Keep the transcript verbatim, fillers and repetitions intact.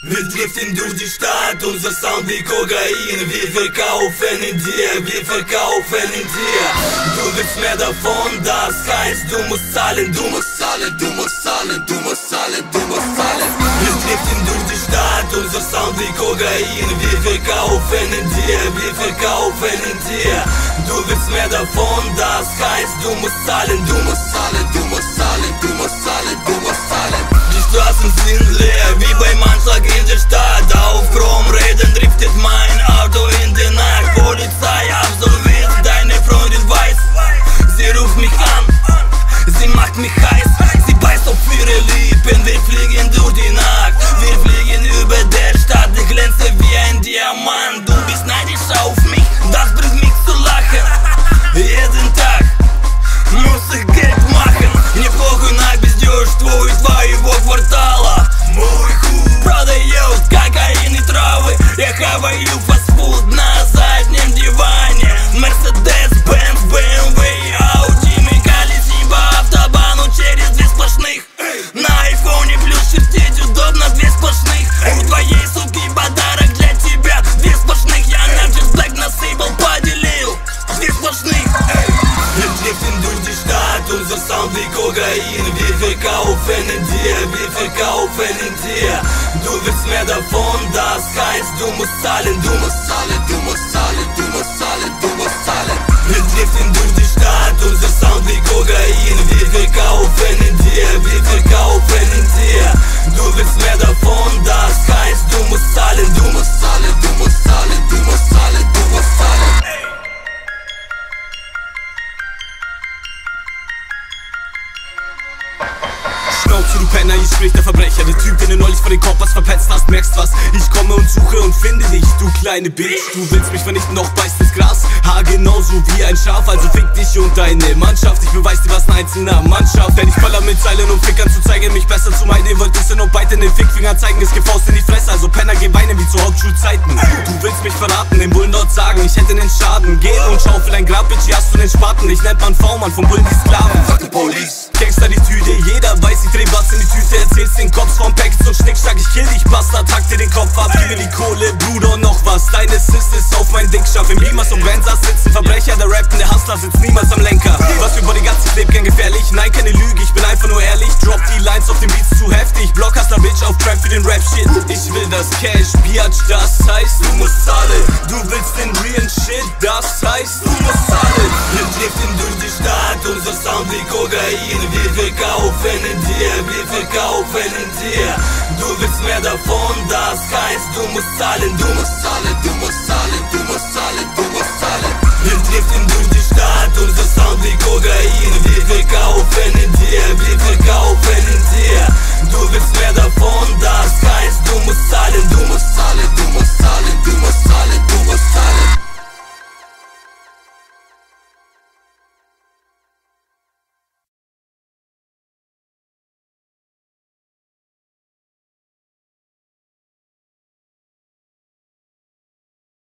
Wir driften durch die Stadt, unser Sound wie Kokain. Wir verkaufen in dir, wir verkaufen in dir. Du willst mehr davon, das heißt du musst zahlen, du musst zahlen, du musst zahlen, du musst zahlen, du musst zahlen. Wir driften durch die Stadt, unser Sound wie Kokain. Wir verkaufen in dir, wir verkaufen in dir. Du willst mehr davon, das heißt du musst zahlen, du musst zahlen, du musst zahlen, du musst zahlen, du musst zahlen. Die Straßen sind leer, wie beim Anschlag in der Stadt. Auf Chromrädern driftet mein Auto in der Nacht. Polizei absolviert, deine Freundin weiß. Sie ruft mich an, sie macht mich heiß. Sie beißt auf ihre Lippen, wir fliegen durch die Nacht. Wir fliegen über der Stadt, ich glänze wie ein Diamant. Du bist neidisch auf mich, das bringt mich zu lachen. Jeden Tag muss ich Geld machen. Неплохо найдешь, твой, твоего квартала. Мой хуй продает кокаин и травы. Я хаваю фастфуд на заднем диване. Mercedes, Benz, B M W, Audi. Мигали сиба автобану через две сплошных. На айфоне плюс шерстить удобно две сплошных. У твоей суки подарок для тебя две сплошных. Я на just black насыпал, поделил две сплошных. Unser Sound wie Kokain, wir verkaufen in dir, wir verkaufen in dir. Du willst mehr davon, das heißt du musst zahlen, du musst zahlen, du musst zahlen, du musst zahlen, du musst zahlen. Wir driften durch die Stadt, unser Sound wie Kokain, wir verkaufen in dir, wir verkaufen in dir. Du willst mehr davon, das heißt du musst zahlen, du musst zahlen, du musst zahlen, du musst zahlen, du musst zahlen. Du Penner, hier spricht der Verbrecher. Der Typ, den du neulich vor den Kopf was verpetzt hast, merkst was. Ich komme und suche und finde dich, du kleine Bitch. Du willst mich vernichten, doch beißt ins Gras. Haar genauso wie ein Schaf, also fick dich und deine Mannschaft. Ich beweis dir, was ein einzelner Mannschaft. Denn ich baller mit Seilen, um Fickern zu zeigen, mich besser zu meiden. Ihr wollt wissen und beide in den Fickfingern zeigen. Es gibt Faust in die Fresse, also Penner, geh weinen wie zu Hauptschulzeiten. Du willst mich verraten, den Bullen dort sagen, ich hätte den Schaden. Geh und schaufel ein Grab, Bitch, hier hast du den Spaten. Ich nennt man V-Mann, vom Bullen die Sklaven. Fuck the police. Gangster die Tüte, jeder weiß, ich dreh was in die Tüte, erzählst den Cops vom Packets und Schnickschnack. Ich kill dich, Bastard, hack dir den Kopf ab. Gib mir die Kohle, Bruder, und noch was. Deine Sis ist auf mein Ding scharf. Im Beamers und Benzas sitzen Verbrecher, der rappt und der Hustler sitzt niemals am Lenker. Was für Bodyguards, ich leb gern gefährlich. Nein, keine Lüge, ich bin einfach nur ehrlich. Drop die Lines auf den Beats zu heftig. Block Hustler Bitch auf Trap für den Rap-Shit. Ich will das Cash, Biatch, das heißt du musst zahlen. Du willst den realen Shit, das heißt du musst zahlen. Wir driften durch die Stadt, unser Sound wie Kokain. Wir verkaufen in dir, wir verkaufen in dir. Du willst mehr davon, das heißt du musst zahlen, du musst zahlen, du musst zahlen, du musst zahlen, du musst zahlen. Wir driften durch die Stadt, unser Sound wie Kokain.